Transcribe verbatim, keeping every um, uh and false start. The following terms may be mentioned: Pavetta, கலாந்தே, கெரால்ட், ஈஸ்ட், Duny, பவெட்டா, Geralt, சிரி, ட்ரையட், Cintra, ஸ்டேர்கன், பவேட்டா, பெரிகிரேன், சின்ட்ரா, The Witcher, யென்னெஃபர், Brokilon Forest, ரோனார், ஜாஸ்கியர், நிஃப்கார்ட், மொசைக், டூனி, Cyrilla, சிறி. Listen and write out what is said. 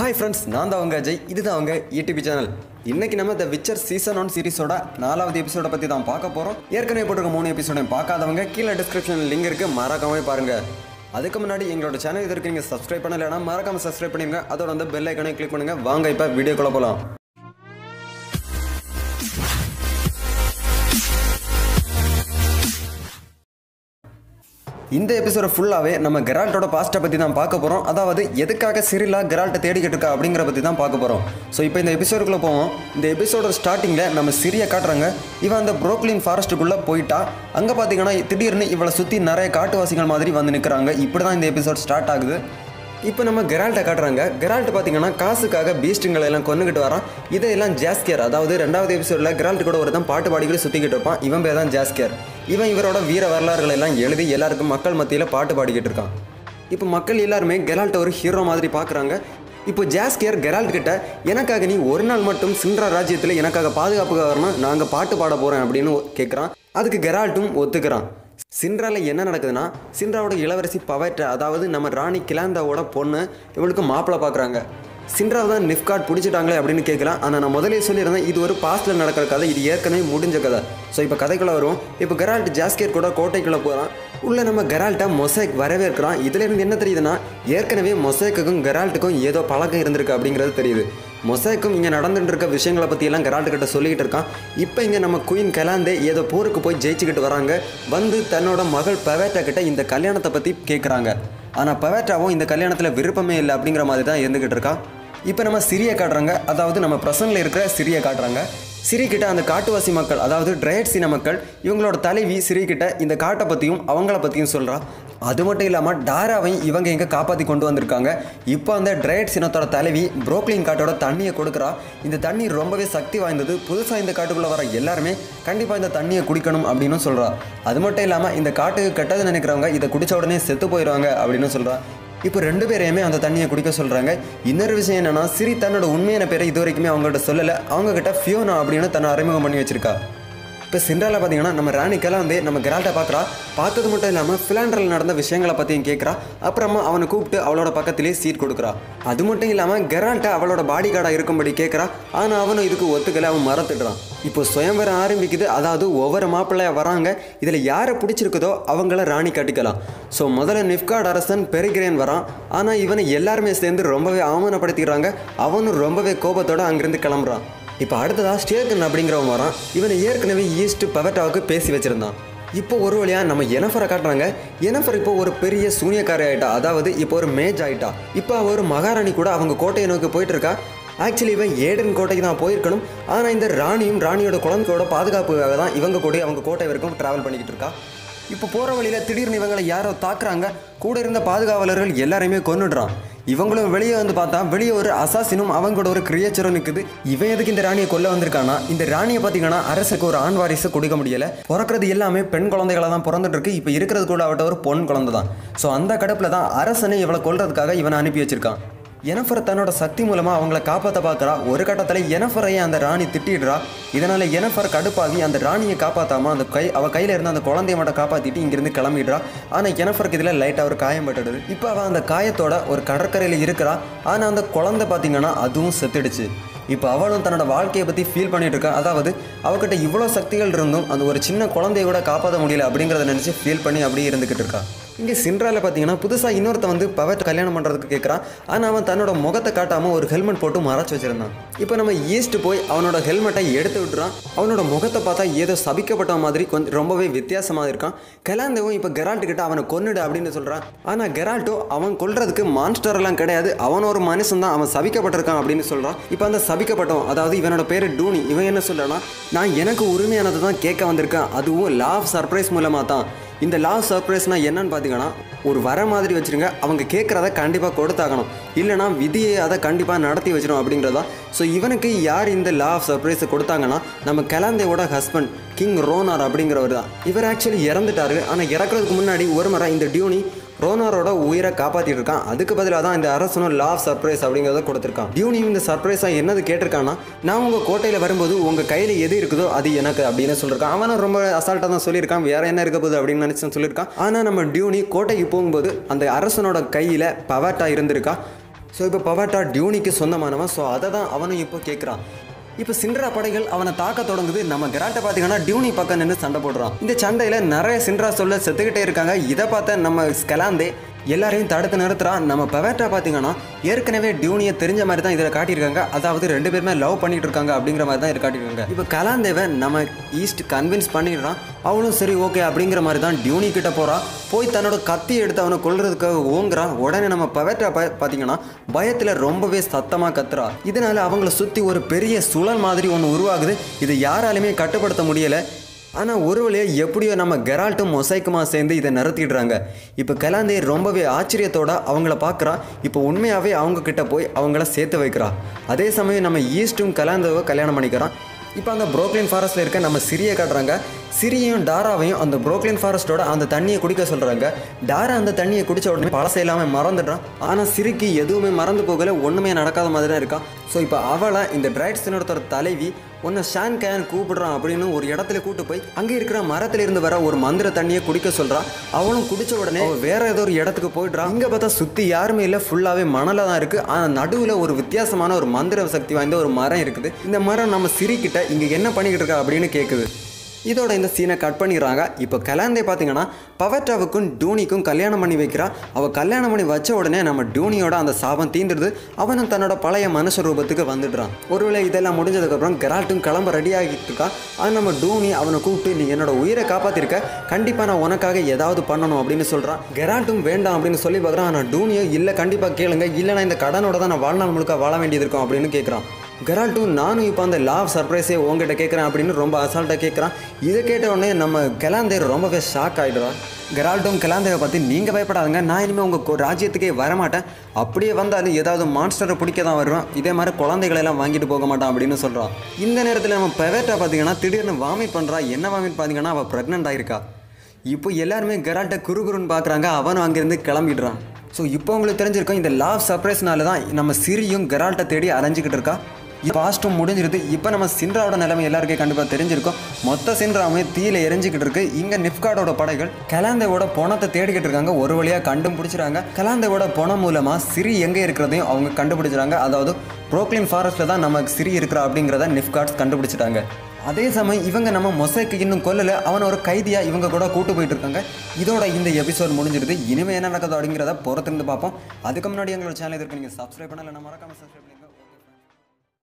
Hi friends, நான் தான் உங்க அஜய். இது தான் உங்க யூடியூப் சேனல். இன்னைக்கு நம்ம The Witcher Season one சீரிஸோட நாலாவது எபிசோட பத்தி தான் பார்க்க போறோம். ஏற்கனவே போட்டுருக்க மூணு எபிசோடையும் பார்க்காதவங்க கீழ டிஸ்கிரிப்ஷன்ல லிங்க் இருக்கு, மறக்காம பாருங்க. அதுக்கு முன்னாடி எங்களோட சேனல் இதற்கு நீங்க subscribe பண்ணலனா மறக்காம subscribe பண்ணுங்க. அதோட அந்த bell icon-ஐ click பண்ணுங்க. வாங்க இப்ப வீடியோக்குள்ள போலாம். In this episode of full away, we will see Geralt past. That is, why Cyrilla Geralt is searching for Geralt. So, now we will see in this episode. In starting, we will see Cyrilla. He went to the Brokilon Forest. There are start this episode. இப்போ நம்ம கெரால்ட்ட காட்றாங்க. கெரால்ட் பாத்தீங்கன்னா காசுக்காக பீஸ்ட்ங்களை எல்லாம் கொன்னுக்கிட்டு வரான். இதெல்லாம் ஜாஸ்கியர், அதாவது இரண்டாவது எபிசோட்ல கெரால்ட் கூட ஒருத்தன் பாட்டு பாடிக்கிட்டு சுத்திக்கிட்டு இருப்பான். இவன் பேர் தான் ஜாஸ்கியர். இவன் இவரோட வீர வரலாறுகளை எல்லாம் எழுதி எல்லாருக்கும் மக்கள் மத்தியில பாட்டு பாடிக்கிட்டு இருக்கான். இப்போ மக்கள் எல்லாரும் கெரால்ட்ட ஒரு ஹீரோ மாதிரி பார்க்கறாங்க. இப்போ ஜாஸ்கியர் கெரால்ட் கிட்ட எனக்காக நீ ஒரு நாள் மட்டும் சின்ட்ரா ராஜ்யத்துல எனக்காக பாதுகாப்புக்காக வரணும், நாங்க பாட்டு பாட போறோம் அப்படின்னு கேக்குறான். அதுக்கு கெரால்ட்டும் ஒத்துக்குறான். சின்ட்ரால என்ன நடக்குதுன்னா, சின்ட்ராவோட இளவரசி பவெட்டா, அதாவது நம்ம ராணி கிளாந்தாவோட பொண்ணு, இவளுக்கு மாப்பிள்ளை பார்க்குறாங்க. சின்ட்ராவை தான் நிஃப்கார்ட் பிடிச்சிட்டாங்களே அப்படின்னு கேட்கலாம். ஆனால் நான் முதலே சொல்லியிருந்தேன், இது ஒரு பாஸ்டில் நடக்கிற கதை, இது ஏற்கனவே முடிஞ்ச கதை. ஸோ இப்போ கதைக்குள்ளே வரும். இப்போ கெரால்ட் ஜாஸ்கியர் கூட கோட்டைக்குள்ளே போகிறான். உள்ளே நம்ம கெரால்ட்டை மொசைக் வரவேற்கிறான். இதுலேருந்து என்ன தெரியுதுன்னா, ஏற்கனவே மொசைக்குக்கும் கெரால்ட்டுக்கும் ஏதோ பழக்கம் இருந்திருக்கு அப்படிங்கிறது தெரியுது. மொசைக்கும் இங்கே நடந்துட்டு இருக்க விஷயங்களை பற்றியெல்லாம் கெரால்ட் கிட்ட சொல்லிக்கிட்டு இருக்கான். இப்போ இங்கே நம்ம குயின் கலாந்தே ஏதோ போருக்கு போய் ஜெயிச்சுக்கிட்டு வராங்க. வந்து தன்னோட மகள் பவெட்டா கிட்ட இந்த கல்யாணத்தை பற்றி கேட்குறாங்க. ஆனால் பவெட்டாவும் இந்த கல்யாணத்தில் விருப்பமே இல்லை அப்படிங்கிற மாதிரி தான் இருந்துக்கிட்டு இருக்கான். இப்போ நம்ம சிறிய காட்டுறாங்க, அதாவது நம்ம பிரசனில் இருக்கிற சிறிய காட்டுறாங்க. சிறிக்கிட்ட அந்த காட்டுவாசி மக்கள், அதாவது ட்ரையட் சீன மக்கள், இவங்களோட தலைவி சிறிக்கிட்ட இந்த காட்டை பற்றியும் அவங்கள பற்றியும் சொல்கிறான். அது மட்டும் இல்லாமல் டாராவையும் இவங்க எங்கே காப்பாற்றி கொண்டு வந்திருக்காங்க. இப்போ அந்த ட்ரையட் சீனத்தோட தலைவி புரோக்லின் காட்டோட தண்ணியை கொடுக்குறா. இந்த தண்ணி ரொம்பவே சக்தி வாய்ந்தது, புதுசாக இந்த காட்டுக்குள்ளே வர எல்லாருமே கண்டிப்பாக இந்த தண்ணியை குடிக்கணும் அப்படின்னு சொல்கிறா. அது மட்டும் இல்லாமல் இந்த காட்டுக்கு கெட்டது நினைக்கிறவங்க இதை குடித்த உடனே செத்து போயிடுவாங்க அப்படின்னு சொல்கிறா. இப்போ ரெண்டு பேரையுமே அந்த தண்ணியை குடிக்க சொல்கிறாங்க. இன்னொரு விஷயம் என்னென்னா, சிறி தன்னோட உண்மையான பேரை இது வரைக்குமே அவங்ககிட்ட சொல்லலை. அவங்ககிட்ட ஃபியோனா அப்படின்னு தன்னை அறிமுகம் பண்ணி வச்சிருக்கா. இப்போ சின்ட்ரால பார்த்தீங்கன்னா நம்ம ராணிக்கெல்லாம் வந்து நம்ம கெரால்ட்டை பார்க்குறா. பார்த்தது மட்டும் இல்லாமல் ஃபிலாண்ட்ரில் நடந்த விஷயங்களை பற்றியும் கேட்குறா. அப்புறமா அவனை கூப்பிட்டு அவளோட பக்கத்திலே சீட் கொடுக்குறா. அது மட்டும் இல்லாமல் கெரால்ட்டை அவளோட பாடி கார்டாக இருக்கும்படி கேட்குறா. ஆனால் அவனும் இதுக்கு ஒத்துக்கலை, அவன் மறந்துடுறான். இப்போ சுயம்பரம் ஆரம்பிக்குது, அதாவது ஒவ்வொரு மாப்பிள்ளையாக வராங்க. இதில் யாரை பிடிச்சிருக்குதோ அவங்கள ராணி கட்டிக்கலாம். ஸோ முதல்ல நிஃப்கார்ட் அரசன் பெரிகிரேன் வரான். ஆனால் இவனை எல்லாருமே சேர்ந்து ரொம்பவே அவமானப்படுத்திக்கிறாங்க. அவனும் ரொம்பவே கோபத்தோடு அங்கேருந்து கிளம்புறான். இப்போ அடுத்ததாக ஸ்டேர்கன் அப்படிங்கிறவன் வரான். இவனை ஏற்கனவே ஈஸ்ட் பவெட்டாவுக்கு பேசி வச்சுருந்தான். இப்போ ஒரு வழியாக நம்ம யென்னெஃபரை காட்டுறாங்க. யென்னெஃபர் இப்போ ஒரு பெரிய சூனியக்காரி ஆகிட்டா, அதாவது இப்போ ஒரு மேஜ் ஆகிட்டா. இப்போ ஒரு மகாராணி கூட அவங்க கோட்டையை நோக்கி போயிட்டுருக்கா. ஆக்சுவலி இவன் ஏடன் கோட்டைக்கு தான் போயிருக்கணும். ஆனால் இந்த ராணியும் ராணியோட குழந்தையோட பாதுகாப்புக்காக தான் இவங்க கூட அவங்க கோட்டை வரைக்கும் ட்ராவல் பண்ணிக்கிட்டு இருக்கா. இப்போ போகிற வழியில் திடீர்னு இவங்களை யாரோ தாக்குறாங்க. கூட இருந்த பாதுகாவலர்கள் எல்லாரையுமே கொன்னுடுறான். இவங்களும் வெளியே வந்து பார்த்தா வெளியே ஒரு அசாசினும் அவங்களோட ஒரு கிரியேச்சரும் நிற்குது. இவன் எதுக்கு இந்த ராணியை கொல்ல வந்திருக்கானா, இந்த ராணியை பார்த்தீங்கன்னா அரசுக்கு ஒரு ஆண் வாரிசு கொடுக்க முடியலை. பிறக்கிறது எல்லாமே பெண் குழந்தைகளாக தான் பிறந்துட்டு இருக்கு. இப்போ இருக்கிறது கூட அவட்ட ஒரு பொன் குழந்தை தான். ஸோ அந்த கடுப்பில் தான் அரசனை இவளை கொல்றதுக்காக இவனை அனுப்பி வச்சிருக்கான். யென்னெஃபர் தன்னோட சக்தி மூலமாக அவங்கள காப்பாற்ற பார்க்குறா. ஒரு கட்டத்தில் யென்னெஃபரையே அந்த ராணி திட்டிடுறா. இதனால் யென்னெஃபர் கடுப்பாகி அந்த ராணியை காப்பாற்றாமல் அந்த கை அவள் கையில் இருந்து அந்த குழந்தைய மட்டும் காப்பாற்றிட்டு இங்கிருந்து கிளம்பிடுறா. ஆனால் யென்னெஃபருக்கு இதில் லைட்டாக ஒரு காயம் பட்டுடுது. இப்போ அவள் அந்த காயத்தோட ஒரு கடற்கரையில் இருக்கிறா. ஆனால் அந்த குழந்தை பார்த்திங்கன்னா அதுவும் செத்துடுச்சு. இப்போ அவளும் தன்னோட வாழ்க்கையை பற்றி ஃபீல் பண்ணிகிட்டு இருக்கா. அதாவது அவகிட்ட இவ்வளோ சக்திகள் இருந்தும் அந்த ஒரு சின்ன குழந்தைய கூட காப்பாற்ற முடியல அப்படிங்கிறத நினச்சி ஃபீல் பண்ணி அப்படியே இருந்துக்கிட்டு இருக்கா. இங்கே சின்ட்ரால பார்த்தீங்கன்னா புதுசாக இன்னொருத்த வந்து பவெட்டா கல்யாணம் பண்ணுறதுக்கு கேட்குறான். ஆனால் அவன் தன்னோட முகத்தை காட்டாமல் ஒரு ஹெல்மெட் போட்டு மறைச்சி வச்சிருந்தான். இப்போ நம்ம ஈஸ்ட் போய் அவனோட ஹெல்மெட்டை எடுத்து விட்டுறான். அவனோட முகத்தை பார்த்தா ஏதோ சபிக்கப்பட்ட மாதிரி கொஞ்சம் ரொம்பவே வித்தியாசமாக இருக்கான். கலாந்தேவும் இப்போ கெரால்ட் கிட்ட அவனை கொன்னுடு அப்படின்னு சொல்கிறான். ஆனால் கெரால்ட்டோ அவன் கொல்றதுக்கு மான்ஸ்டர்லாம் கிடையாது, அவன் ஒரு மனுஷன் தான், அவன் சபிக்கப்பட்டிருக்கான் அப்படின்னு சொல்கிறான். இப்போ அந்த சபிக்கப்பட்டவன், அதாவது இவனோட பேர் டூனி, இவன் என்ன சொல்கிறான்னா, நான் எனக்கு உரிமையானதை தான் கேட்க வந்திருக்கேன், அதுவும் லாவ் சர்ப்ரைஸ் மூலமாக தான். இந்த லாவ் சர்ப்ரைஸ்னால் என்னன்னு பார்த்தீங்கன்னா, ஒரு வர மாதிரி வச்சுருங்க, அவங்க கேட்குறத கண்டிப்பாக கொடுத்தாகணும், இல்லைனா விதியை அதை கண்டிப்பாக நடத்தி வச்சிடும் அப்படிங்கிறதா. ஸோ இவனுக்கு யார் இந்த லாவ் சர்ப்ரைஸை கொடுத்தாங்கன்னா, நம்ம கலாந்தேவோட ஹஸ்பண்ட் கிங் ரோனார் அப்படிங்கிறவர் தான். இவர் ஆக்சுவலி இறந்துட்டாரு. ஆனால் இறக்குறதுக்கு முன்னாடி ஒரு முறை இந்த டியூனி ரோனாரோட உயிரை காப்பாற்றிட்டு இருக்கான். அதுக்கு பதிலாக தான் இந்த அரசனும் லாவ் சர்ப்ரைஸ் அப்படிங்கிறத கொடுத்துருக்கான். டியூனியும் இந்த சர்ப்ரைஸாக என்னது கேட்டிருக்கான்னா, நான் உங்கள் கோட்டையில் வரும்போது உங்கள் கையில் எது இருக்குதோ அது எனக்கு அப்படின்னு சொல்லியிருக்கான். அவனை ரொம்ப அசால்ட்டாக தான் சொல்லியிருக்கான், வேறு என்ன இருக்க போகுது அப்படின்னு நினச்சி சொல்லியிருக்கான். ஆனால் நம்ம டியூனி கோட்டைக்கு போகும்போது அந்த அரசனோட கையில் பவெட்டா இருந்திருக்கா. So if Pavetta Duny is so that's why he is Now, Cintra படைகள் அவனை தாக்க தொடங்குது நம்ம கிராண்ட பாத்தீங்கன்னா டியூனி பக்கம் நின்னு சண்டை போடுறான் இந்த சண்டையில நிறைய சின்ட்ரா சொல்ல செத்துக்கிட்டே இருக்காங்க இத பார்த்த நம்ம ஸ்கலாந்தே எல்லாரையும் தடுத்து நிறுத்துறான் நம்ம பவேட்டா பாத்தீங்கன்னா ஏற்கனவே டியூனியை தெரிஞ்ச மாதிரி தான் இதல காட்டி இருக்காங்க அதாவது ரெண்டு பேர்மே லவ் பண்ணிட்டு இருக்காங்க அப்படிங்கற மாதிரி தான் இத காட்டி இருக்காங்க இப்போ கலாந்தேவ நம்ம ஈஸ்ட் கன்வின்ஸ் பண்ணிடுறான் அவளும் சரி ஓகே அப்படிங்கற மாதிரி தான் டியூனி கிட்ட போறா போய் தன்னோட கத்தி எடுத்து அவனை கொல்றதுக்காக ஓங்கறா உடனே நம்ம பவேட்டா பாத்தீங்கன்னா பயத்துல ரொம்பவே சத்தமா கத்துறா இதனால அவங்கள சுத்தி ஒரு பெரிய சுழல் மாதிரி ஒன்னு உருவாகுது இது யாராலுமே கட்டுப்படுத்த முடியல ஆனா ஒருவேளை எப்படியோ நம்ம Geralt மொசைக்குமா சேர்ந்து இத நரத்திடுறாங்க இப்போ கலாந்தே ரொம்பவே ஆச்சரியத்தோட அவங்கள பார்க்கறா இப்போ உண்மையாவே அவங்க கிட்ட போய் அவங்கள சேர்த்து வைக்கறா அதே சமயம் நம்ம ஈஸ்டும் கலாந்தேவ கல்யாணம் பண்ணிக்கறான் இப்போ அந்த Brokilon Forestல இருக்க நம்ம சிறியை காட்றாங்க சிறியையும் டாராவையும் அந்த Brokilon Forestோட அந்த தண்ணியை குடிக்க சொல்றாங்க டாரா அந்த தண்ணியை குடிச்ச உடனே பழசை எல்லாமே மறந்துடுறான் ஆனா சிறிக்கு எதுவுமே மறந்து போகல ஒண்ணுமே நடக்காத மாதிரி தான் இருக்கா சோ இப்போ அவளை இந்த ட்ரைட்ஸ்னோட தலைவி ஒன்ன ஷான் கேன் கூப்பிடுறான் அப்படினு ஒரு இடத்துல கூட்டி போய் அங்க இருக்கிற மரத்துல இருந்து வர ஒரு மந்திர தண்ணியை குடிக்க சொல்றா அவளும் குடிச்ச உடனே வேற ஏதோ ஒரு இடத்துக்கு போய்டறா இங்க பார்த்தா சுத்தி யாருமே இல்ல ஃபுல்லாவே மணல தான் இருக்கு ஆனா நடுவுல ஒரு வித்தியாசமான ஒரு மந்திர சக்தி வாய்ந்த ஒரு மரம் இருக்குது இந்த மரம் நம்ம சிரிக்கிட்ட இங்க என்ன பண்ணிட்டு இருக்கா அப்படினு கேக்குது இதோட இந்த சீனை கட் பண்ணிடுறாங்க இப்போ கலாந்தே பாத்தீங்கன்னா பவட்டாவுக்கும் டூனிக்கும் கல்யாணம் பண்ணி வைக்கிறா அவ கல்யாணம் பண்ணி வச்ச உடனே நம்ம டூனியோட அந்த சாபம் தீந்துடுது அவனும் தன்னோட பழைய மனுஷ ரூபத்துக்கு வந்துடுறான் ஒருவேளை இதெல்லாம் முடிஞ்சதுக்கு அப்புறம் Geraltம் கிளம்ப ரெடி ஆகிட்டு இருக்கா ஆனா நம்ம டூனி அவனை கூப்பிட்டு நீ என்னோட உயிரை காப்பாத்திருக்க கண்டிப்பா நான் உனக்காக ஏதாவது பண்ணணும் அப்படின்னு சொல்றான் Geraltம் வேண்டாம் அப்படின்னு சொல்லி பார்க்குறான் ஆனால் டூனியோ இல்லை கண்டிப்பா கேளுங்க இல்லைன்னா இந்த கடனோட தான் நான் வாழ்நாள் முழுக்க வாழ வேண்டியது இருக்கும் அப்படின்னு கேட்குறான் Geralt நானும் இப்போ அந்த லவ் சர்ப்ரைஸே உங்ககிட்ட கேட்குறேன் அப்படின்னு ரொம்ப அசால்ட்டாக கேட்குறான் இதை கேட்ட உடனே நம்ம கலாந்தே ரொம்பவே ஷாக் ஆகிடுறா Geraltம் கலாந்தேவை பார்த்து நீங்கள் பயப்படாதுங்க நான் இனிமேல் உங்கள் ராஜ்யத்துக்கே வரமாட்டேன் அப்படியே வந்தாலும் ஏதாவது மான்ஸ்டரை பிடிக்க தான் வருவான் இதே மாதிரி குழந்தைகளெல்லாம் வாங்கிட்டு போக மாட்டான் அப்படின்னு சொல்கிறான் இந்த நேரத்தில் நம்ம Pavetta பார்த்தீங்கன்னா திடீர்னு வாமிட் பண்ணுறா என்ன வாமிட் பார்த்தீங்கன்னா அவள் ப்ரெக்னென்ட் ஆகிருக்கா இப்போ எல்லாருமே Geraltட்ட குறுகுறுன்னு பார்க்குறாங்க அவனும் அங்கேருந்து கிளம்பிடுறான் ஸோ இப்போ உங்களுக்கு தெரிஞ்சிருக்கோம் இந்த லவ் சர்ப்ரைஸ்னால தான் நம்ம சிறியும் Geraltட்ட தேடி அரைஞ்சிக்கிட்டு இருக்கா பாஸ்டும் முடிஞ்சிருது இப்போ நம்ம சின்ட்ராவோட நிலைமை எல்லாருக்கும் கண்டிப்பாக தெரிஞ்சிருக்கோம் மொத்த சின்ட்ராவுமே தீயில எரிஞ்சிக்கிட்டு இருக்கு இங்கே நிஃப்காடோட படைகள் கலாந்தேவோட பணத்தை தேடிக்கிட்டு இருக்காங்க ஒரு வழியாக கண்டுபிடிச்சிடறாங்க கலாந்தேவோட பணம் மூலமாக சிறி எங்கே இருக்கிறதையும் அவங்க கண்டுபிடிச்சிடறாங்க அதாவது Brokilon Forestல தான் நம்ம சிறி இருக்கிறா அப்படிங்கிறத நிஃப்காட்ஸ் கண்டுபிடிச்சிட்டாங்க அதே சமயம் இவங்க நம்ம மொசைக்கு இன்னும் கொல்லலை அவன் ஒரு கைதியாக இவங்க கூட கூட்டு போயிட்டு இருக்காங்க இதோட இந்த எபிசோட் முடிஞ்சிருது இனிமேல் என்ன நடக்குது அப்படிங்கிறத பொறுத்திருந்து பார்ப்போம் அதுக்கு முன்னாடி எங்களோட சேனல் இருக்கு நீங்கள் சப்ஸ்கிரைப் பண்ணல நான் மறக்காம சப்ஸ்கிரைப்